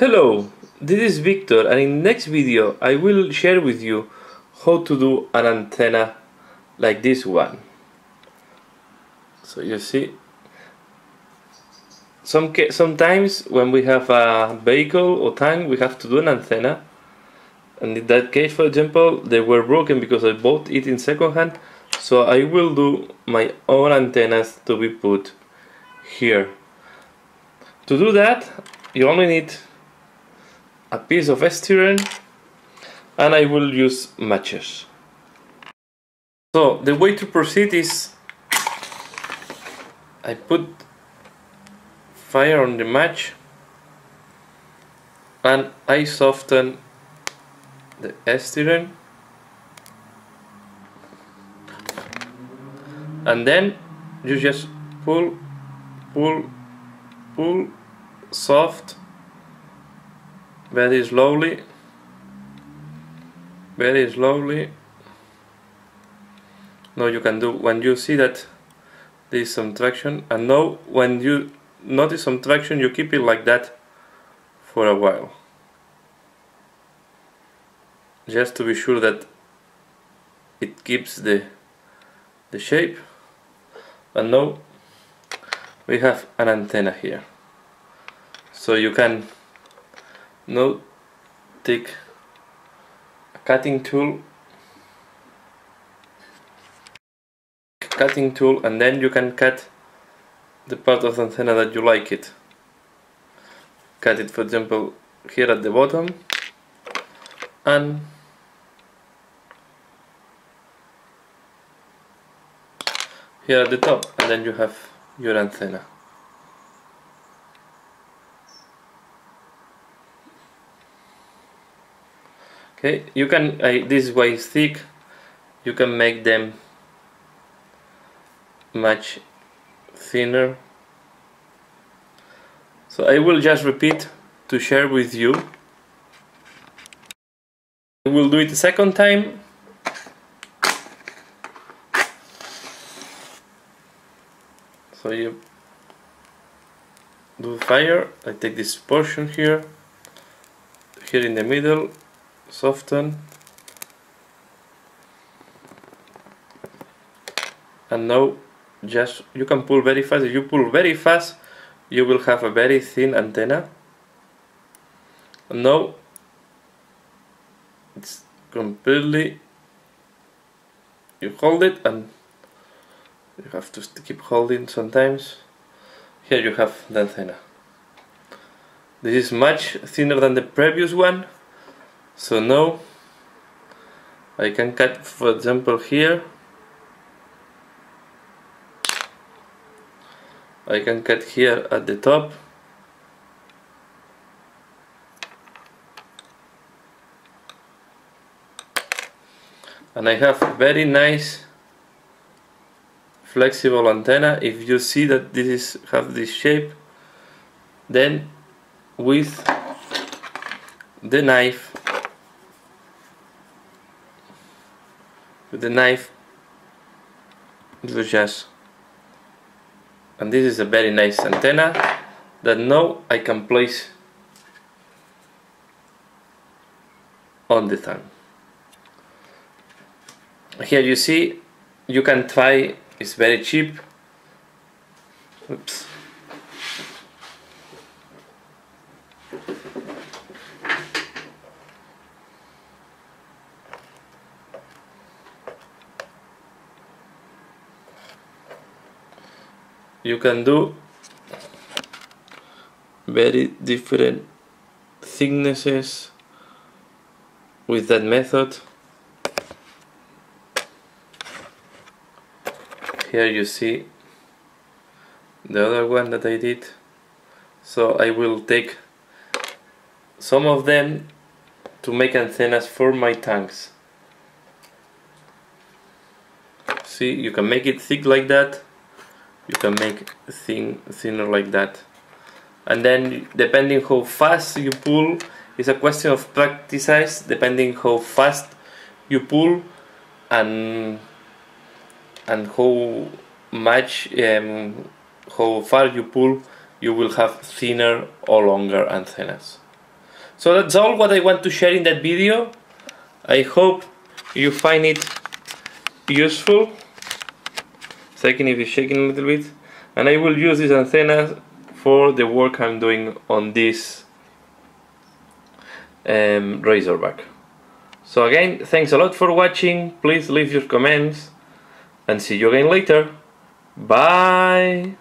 Hello, this is Victor, and in the next video I will share with you how to do an antenna like this one. So you see, sometimes when we have a vehicle or tank, we have to do an antenna, and in that case, for example, they were broken because I bought it in second hand, so I will do my own antennas to be put here. To do that, you only need a piece of styrene, and I will use matches. So the way to proceed is I put fire on the match and I soften the styrene, and then you just pull, pull, pull, soft, very slowly, very slowly. Now you can do, when you see that there is some traction, and now when you notice some traction, you keep it like that for a while, just to be sure that it keeps the shape. And now we have an antenna here, so you can now take a cutting tool, and then you can cut the part of the antenna that you like it. Cut it, for example, here at the bottom, and here at the top, and then you have your antenna. Okay, you can, this way is thick, you can make them much thinner. So I will just repeat to share with you. I will do it a second time. So you do fire, I take this portion here, here in the middle, soften, and now just you can pull very fast. If you pull very fast, you will have a very thin antenna. And now it's completely, you hold it, and you have to keep holding sometimes. Here you have the antenna. This is much thinner than the previous one. So now I can cut, for example, here I can cut here at the top, and I have very nice flexible antenna. If you see that this is have this shape, then with the knife you just, and this is a very nice antenna that now I can place on the tank. Here you see, you can try, it's very cheap. Oops. You can do very different thicknesses with that method. Here you see the other one that I did. So I will take some of them to make antennas for my tanks. See, you can make it thick like that. You can make thinner like that, and then depending how fast you pull, it's a question of practice. Depending how fast you pull and how much how far you pull, you will have thinner or longer antennas. So that's all what I want to share in that video. I hope you find it useful. Second, if it's shaking a little bit, and I will use this antenna for the work I'm doing on this razorback. So again, thanks a lot for watching. Please leave your comments and see you again later. Bye!